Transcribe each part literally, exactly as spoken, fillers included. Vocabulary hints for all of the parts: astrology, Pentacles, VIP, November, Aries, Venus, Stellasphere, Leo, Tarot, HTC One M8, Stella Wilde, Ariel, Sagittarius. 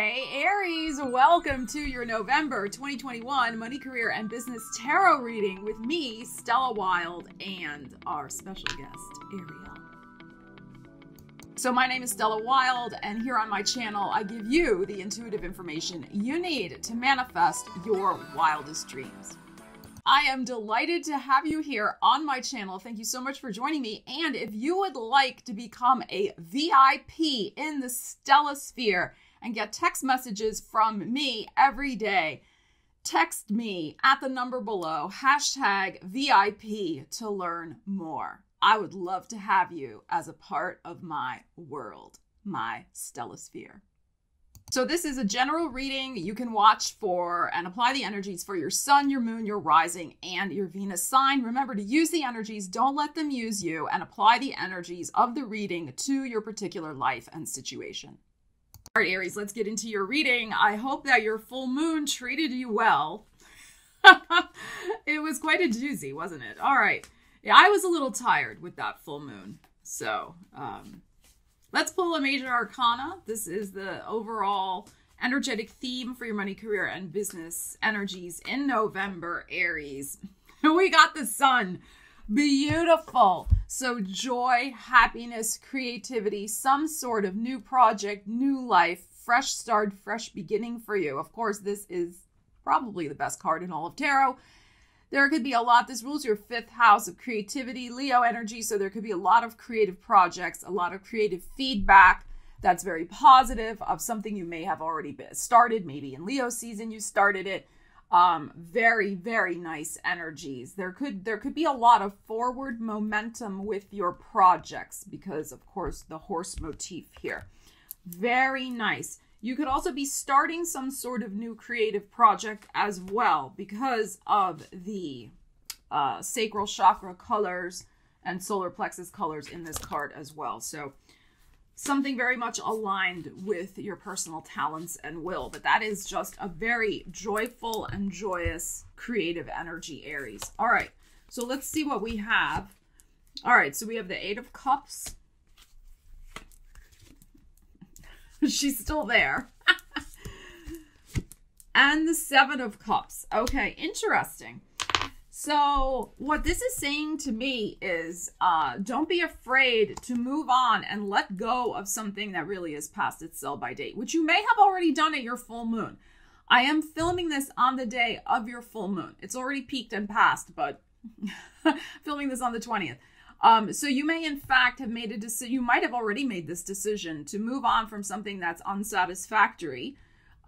Hey Aries, welcome to your November twenty twenty-one Money, Career, and Business Tarot reading with me, Stella Wilde, and our special guest, Ariel. So my name is Stella Wilde, and here on my channel, I give you the intuitive information you need to manifest your wildest dreams. I am delighted to have you here on my channel. Thank you so much for joining me. And if you would like to become a V I P in the Stellasphere and get text messages from me every day, text me at the number below, hashtag V I P, to learn more. I would love to have you as a part of my world, my Stellasphere. So this is a general reading you can watch for and apply the energies for your sun, your moon, your rising, and your Venus sign. Remember to use the energies, don't let them use you, and apply the energies of the reading to your particular life and situation. All right, Aries, let's get into your reading. I hope that your full moon treated you well. It was quite a doozy, wasn't it? All right. Yeah, I was a little tired with that full moon. So, um... let's pull a major arcana. This is the overall energetic theme for your money, career, and business energies in November, Aries. We got the sun. Beautiful. So joy, happiness, creativity, some sort of new project, new life, fresh start, fresh beginning for you. Of course, this is probably the best card in all of tarot. There could be a lot. This rules your fifth house of creativity, Leo energy. So there could be a lot of creative projects, a lot of creative feedback that's very positive of something you may have already started. Maybe in Leo season you started it. Um, very, very nice energies. There could, there could be a lot of forward momentum with your projects because, of course, the horse motif here. Very nice. You could also be starting some sort of new creative project as well because of the uh, sacral chakra colors and solar plexus colors in this card as well. So something very much aligned with your personal talents and will, but that is just a very joyful and joyous creative energy, Aries. All right, so let's see what we have. All right, so we have the Eight of Cups. She's still there. And the Seven of Cups. Okay, interesting. So what this is saying to me is uh, don't be afraid to move on and let go of something that really is past its sell-by date, which you may have already done at your full moon. I am filming this on the day of your full moon. It's already peaked and passed, but filming this on the twentieth. Um, so you may, in fact, have made a decision. You might have already made this decision to move on from something that's unsatisfactory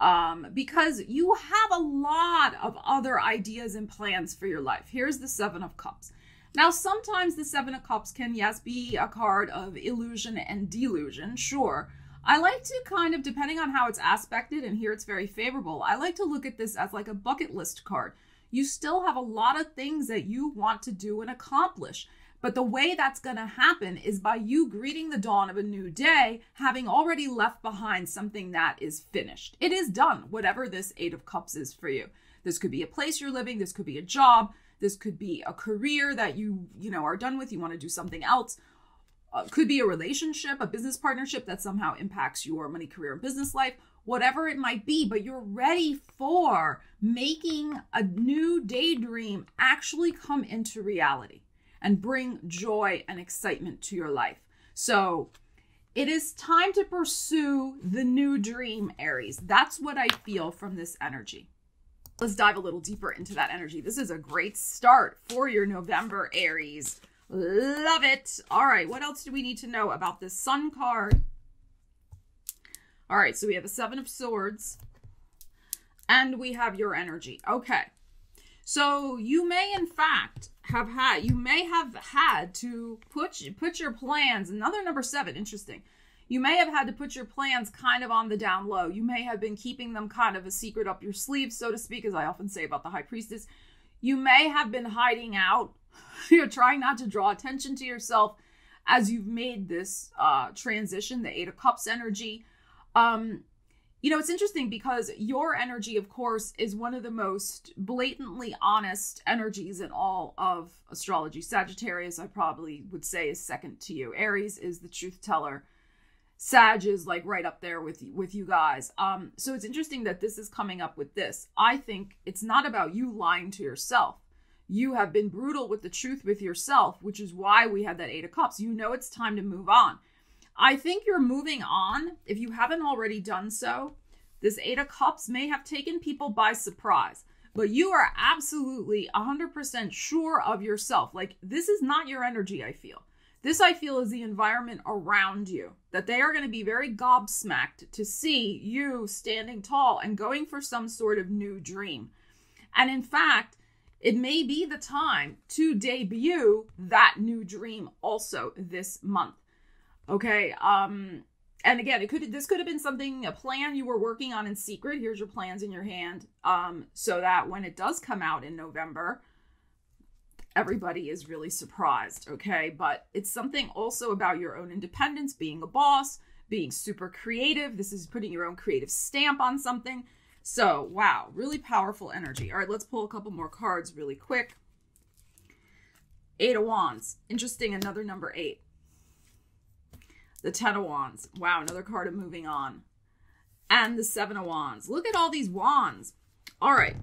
um, because you have a lot of other ideas and plans for your life. Here's the Seven of Cups. Now, sometimes the Seven of Cups can, yes, be a card of illusion and delusion. Sure. I like to kind of, depending on how it's aspected, and here it's very favorable, I like to look at this as like a bucket list card. You still have a lot of things that you want to do and accomplish. But the way that's going to happen is by you greeting the dawn of a new day, having already left behind something that is finished. It is done, whatever this Eight of Cups is for you. This could be a place you're living. This could be a job. This could be a career that you, you know, are done with. You want to do something else. Uh, could be a relationship, a business partnership that somehow impacts your money, career, and business life, whatever it might be. But you're ready for making a new daydream actually come into reality and bring joy and excitement to your life. So it is time to pursue the new dream, Aries. That's what I feel from this energy. Let's dive a little deeper into that energy. This is a great start for your November, Aries. Love it. All right, what else do we need to know about this sun card? All right, so we have a Seven of Swords and we have your energy. Okay, so you may, in fact, have had, you may have had to put, put your plans, another number seven, interesting. You may have had to put your plans kind of on the down low. You may have been keeping them kind of a secret up your sleeve, so to speak, as I often say about the High Priestess. You may have been hiding out, you're trying not to draw attention to yourself as you've made this uh, transition, the Eight of Cups energy. Um, You know, it's interesting because your energy, of course, is one of the most blatantly honest energies in all of astrology. Sagittarius, I probably would say, is second to you. Aries is the truth teller. Sag is like right up there with, with you guys. Um, so it's interesting that this is coming up with this. I think it's not about you lying to yourself. You have been brutal with the truth with yourself, which is why we had that Eight of Cups. You know, it's time to move on. I think you're moving on. If you haven't already done so, this Eight of Cups may have taken people by surprise, but you are absolutely one hundred percent sure of yourself. Like, this is not your energy, I feel. This, I feel, is the environment around you, that they are going to be very gobsmacked to see you standing tall and going for some sort of new dream. And in fact, it may be the time to debut that new dream also this month. Okay. Um, and again, it could, this could have been something, a plan you were working on in secret. Here's your plans in your hand. Um, so that when it does come out in November, everybody is really surprised. Okay. But it's something also about your own independence, being a boss, being super creative. This is putting your own creative stamp on something. So, wow, really powerful energy. All right, let's pull a couple more cards really quick. Eight of Wands. Interesting, another number eight. The Ten of Wands. Wow, another card of moving on. And the Seven of Wands. Look at all these wands. All right.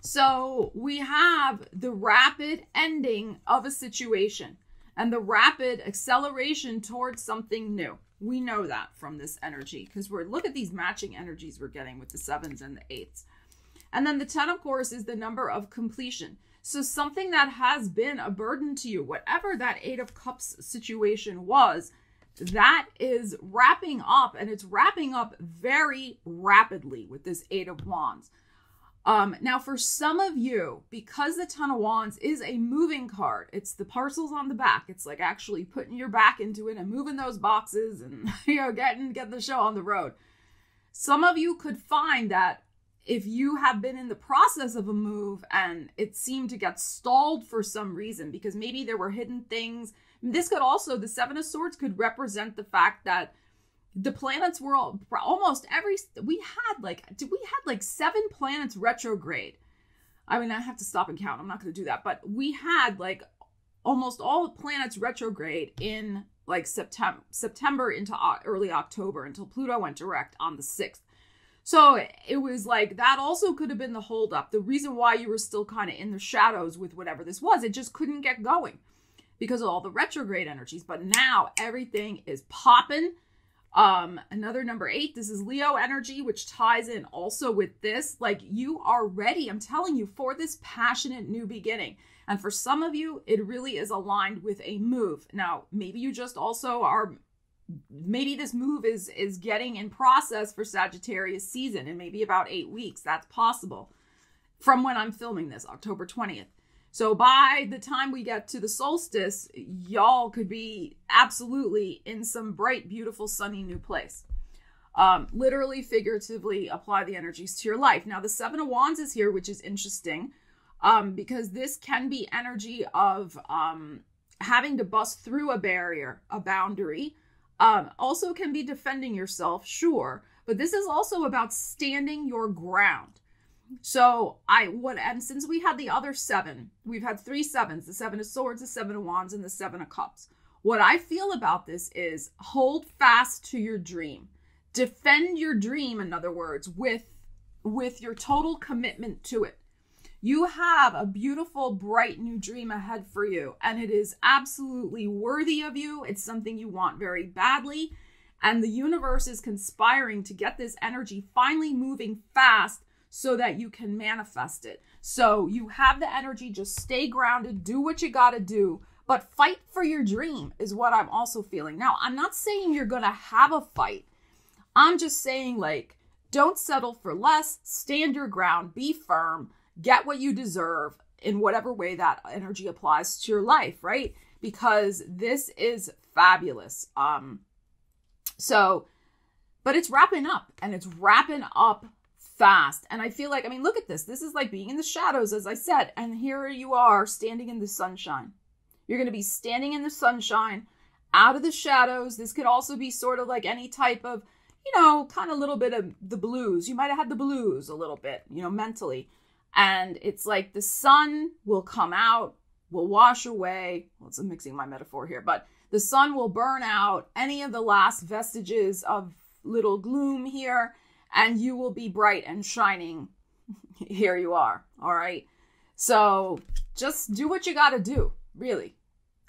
So we have the rapid ending of a situation and the rapid acceleration towards something new. We know that from this energy because we're, look at these matching energies we're getting with the sevens and the eights. And then the ten, of course, is the number of completion. So something that has been a burden to you, whatever that Eight of Cups situation was, that is wrapping up, and it's wrapping up very rapidly with this Eight of Wands. Um, now for some of you, because the Ten of Wands is a moving card, it's the parcels on the back. It's like actually putting your back into it and moving those boxes and, you know, getting, getting the show on the road. Some of you could find that if you have been in the process of a move and it seemed to get stalled for some reason, because maybe there were hidden things. This could also, the Seven of Swords could represent the fact that the planets were all, almost every, we had like, did we had like seven planets retrograde? I mean, I have to stop and count. I'm not going to do that. But we had like almost all the planets retrograde in like September, September into early October, until Pluto went direct on the sixth. So it was like, that also could have been the holdup. The reason why you were still kind of in the shadows with whatever this was, it just couldn't get going because of all the retrograde energies. But now everything is popping. Um, another number eight, this is Leo energy, which ties in also with this. Like, you are ready, I'm telling you, for this passionate new beginning. And for some of you, it really is aligned with a move. Now, maybe you just also are, maybe this move is, is getting in process for Sagittarius season in maybe about eight weeks. That's possible from when I'm filming this, October twentieth. So by the time we get to the solstice, y'all could be absolutely in some bright, beautiful, sunny new place. Um, literally, figuratively, apply the energies to your life. Now, the Seven of Wands is here, which is interesting um, because this can be energy of um, having to bust through a barrier, a boundary. Um, also can be defending yourself, sure. But this is also about standing your ground. So I would, and since we had the other seven, we've had three sevens, the Seven of Swords, the Seven of Wands, and the Seven of Cups. What I feel about this is hold fast to your dream, defend your dream. In other words, with, with your total commitment to it, you have a beautiful, bright new dream ahead for you. And it is absolutely worthy of you. It's something you want very badly. And the universe is conspiring to get this energy finally moving fast so that you can manifest it. So you have the energy, just stay grounded, do what you gotta do, but fight for your dream is what I'm also feeling. Now, I'm not saying you're gonna have a fight. I'm just saying, like, don't settle for less, stand your ground, be firm, get what you deserve in whatever way that energy applies to your life, right? Because this is fabulous. Um, so, but it's wrapping up, and it's wrapping up fast. And I feel like, I mean, look at this. This is like being in the shadows, as I said, and here you are standing in the sunshine. You're going to be standing in the sunshine, out of the shadows. This could also be sort of like any type of, you know, kind of little bit of the blues. You might have had the blues a little bit, you know, mentally. And it's like the sun will come out, will wash away. Well, it's, I'm mixing my metaphor here, but The sun will burn out any of the last vestiges of little gloom here, and you will be bright and shining. Here you are, all right? So just do what you got to do, really.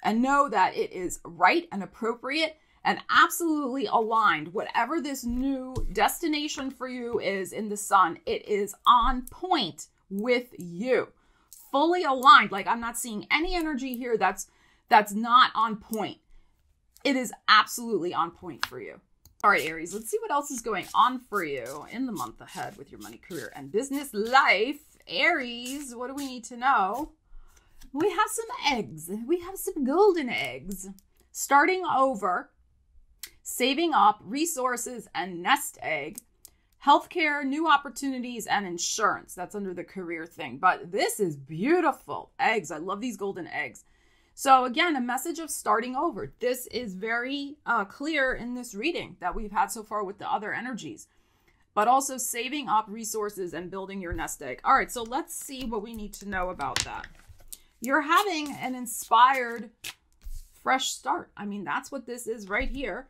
And know that it is right and appropriate and absolutely aligned. Whatever this new destination for you is in the sun, it is on point with you. Fully aligned. Like, I'm not seeing any energy here that's that's not on point. It is absolutely on point for you. All right, Aries, let's see what else is going on for you in the month ahead with your money, career, and business life. Aries, what do we need to know? We have some eggs. We have some golden eggs. Starting over, saving up resources and nest egg, healthcare, new opportunities, and insurance. That's under the career thing. But this is beautiful. Eggs. I love these golden eggs. So again, a message of starting over. This is very uh, clear in this reading that we've had so far with the other energies, but also saving up resources and building your nest egg. All right, so let's see what we need to know about that. You're having an inspired fresh start. I mean, that's what this is right here.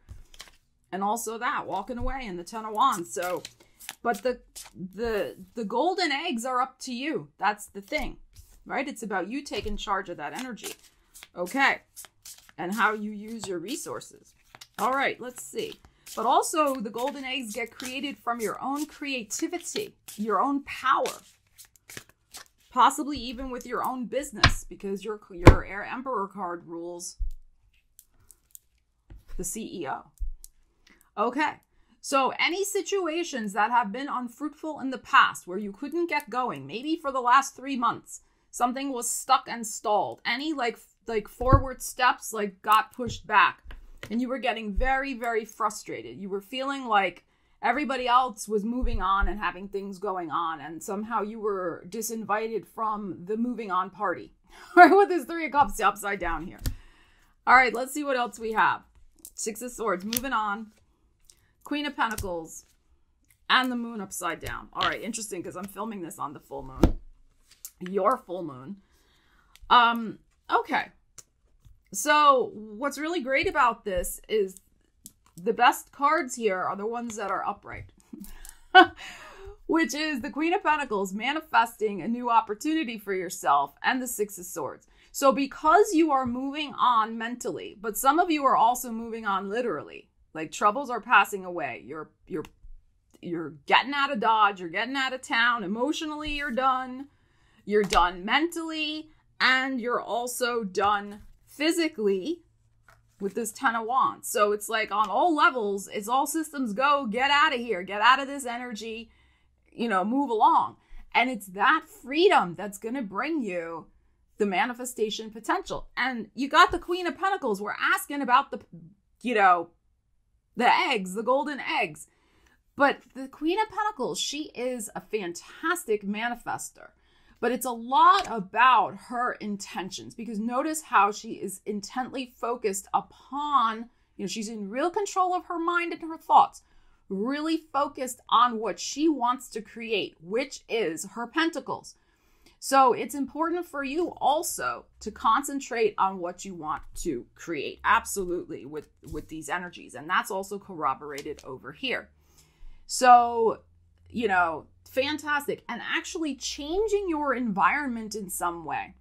And also that walking away in the Ten of Wands. So, but the, the, the golden eggs are up to you. That's the thing, right? It's about you taking charge of that energy. Okay, and how you use your resources. All right, let's see. But also the golden eggs get created from your own creativity, your own power, possibly even with your own business, because your, your Air Emperor card rules the C E O. Okay, so any situations that have been unfruitful in the past where you couldn't get going, maybe for the last three months, something was stuck and stalled. Any like like forward steps like got pushed back and you were getting very, very frustrated. You were feeling like everybody else was moving on and having things going on, and somehow you were disinvited from the moving on party. Right, with this Three of Cups upside down here. All right, let's see what else we have. Six of Swords, moving on. Queen of Pentacles and the Moon upside down. All right, interesting, because I'm filming this on the full moon. Your full moon. Um, okay. So what's really great about this is the best cards here are the ones that are upright, which is the Queen of Pentacles manifesting a new opportunity for yourself and the Six of Swords. So because you are moving on mentally, but some of you are also moving on literally, like troubles are passing away. You're, you're, you're getting out of Dodge. You're getting out of town. Emotionally, you're done. You're done mentally, and you're also done physically with this Ten of Wands. So it's like on all levels, it's all systems go, get out of here, get out of this energy, you know, move along. And it's that freedom that's going to bring you the manifestation potential. And you got the Queen of Pentacles. We're asking about the, you know, the eggs, the golden eggs. But the Queen of Pentacles, she is a fantastic manifester. But it's a lot about her intentions, because notice how she is intently focused upon, you know, she's in real control of her mind and her thoughts, really focused on what she wants to create, which is her pentacles. So it's important for you also to concentrate on what you want to create, absolutely, with, with these energies. And that's also corroborated over here. So, you know, fantastic. And actually changing your environment in some way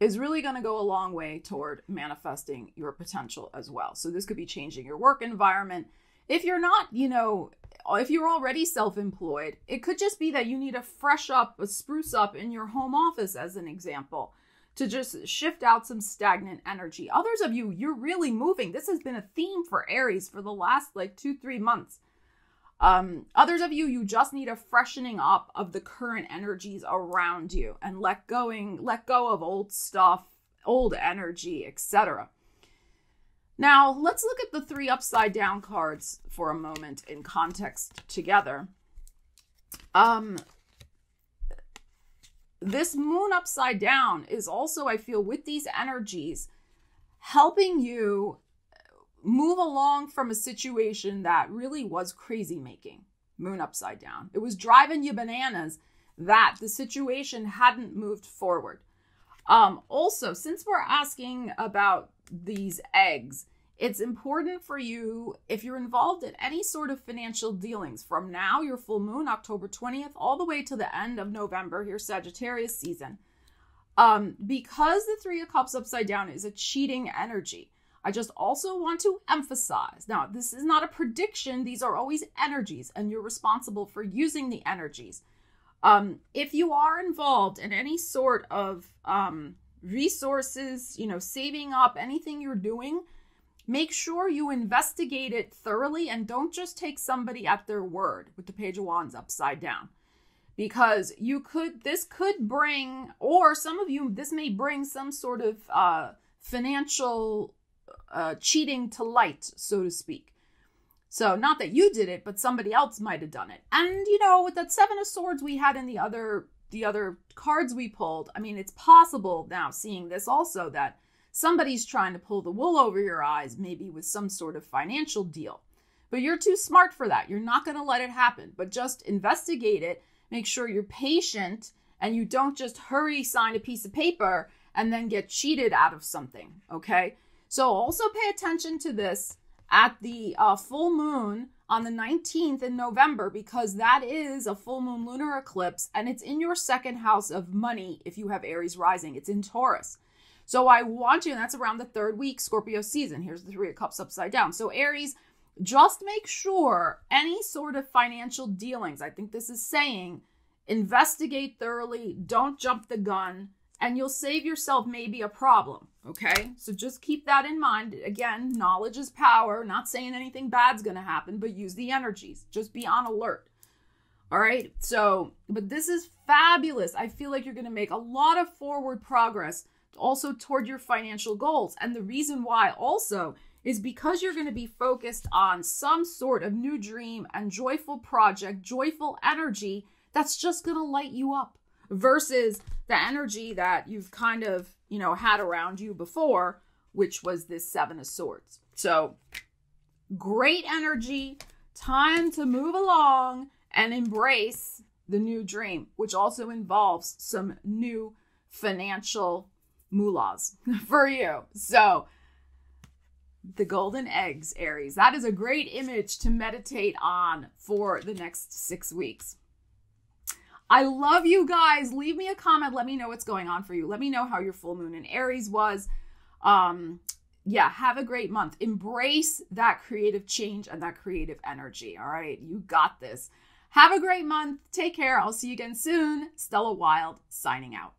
is really going to go a long way toward manifesting your potential as well. So this could be changing your work environment. If you're not, you know, if you're already self-employed, it could just be that you need a fresh up, a spruce up in your home office, as an example, to just shift out some stagnant energy. Others of you, you're really moving. This has been a theme for Aries for the last like two, three months. Um, others of you, you just need a freshening up of the current energies around you and let going, let go of old stuff, old energy, et cetera. Now let's look at the three upside down cards for a moment in context together. Um, this moon upside down is also, I feel, with these energies, helping you move along from a situation that really was crazy making. Moon upside down. It was driving you bananas that the situation hadn't moved forward. Um, also, since we're asking about these eggs, it's important for you, if you're involved in any sort of financial dealings, from now, your full moon, October twentieth, all the way to the end of November, your Sagittarius season, um, because the Three of Cups upside down is a cheating energy. I just also want to emphasize, now, this is not a prediction. These are always energies, and you're responsible for using the energies. Um, if you are involved in any sort of um, resources, you know, saving up, anything you're doing, make sure you investigate it thoroughly and don't just take somebody at their word with the Page of Wands upside down, because you could, this could bring, or some of you, this may bring some sort of uh, financial uh, cheating to light, so to speak. So not that you did it, but somebody else might've done it. And you know, with that Seven of Swords we had in the other, the other cards we pulled, I mean, it's possible now seeing this also that somebody's trying to pull the wool over your eyes, maybe with some sort of financial deal, but you're too smart for that. You're not going to let it happen, but just investigate it. Make sure you're patient and you don't just hurry sign a piece of paper and then get cheated out of something. Okay. So also pay attention to this at the uh, full moon on the nineteenth in November, because that is a full moon lunar eclipse and it's in your second house of money. If you have Aries rising, it's in Taurus. So I want you, and that's around the third week, Scorpio season. Here's the Three of Cups upside down. So Aries, just make sure any sort of financial dealings, I think this is saying, investigate thoroughly, don't jump the gun, and you'll save yourself maybe a problem, okay? So just keep that in mind. Again, knowledge is power. Not saying anything bad's gonna happen, but use the energies. Just be on alert. All right, so, but this is fabulous. I feel like you're gonna make a lot of forward progress also toward your financial goals. And the reason why also is because you're going to be focused on some sort of new dream and joyful project, joyful energy that's just going to light you up versus the energy that you've kind of, you know, had around you before, which was this Seven of Swords. So great energy, time to move along and embrace the new dream, which also involves some new financial moolahs for you. So the golden eggs, Aries, that is a great image to meditate on for the next six weeks. I love you guys. Leave me a comment. Let me know what's going on for you. Let me know how your full moon in Aries was. Um, yeah, have a great month. Embrace that creative change and that creative energy. All right. You got this. Have a great month. Take care. I'll see you again soon. Stella Wilde signing out.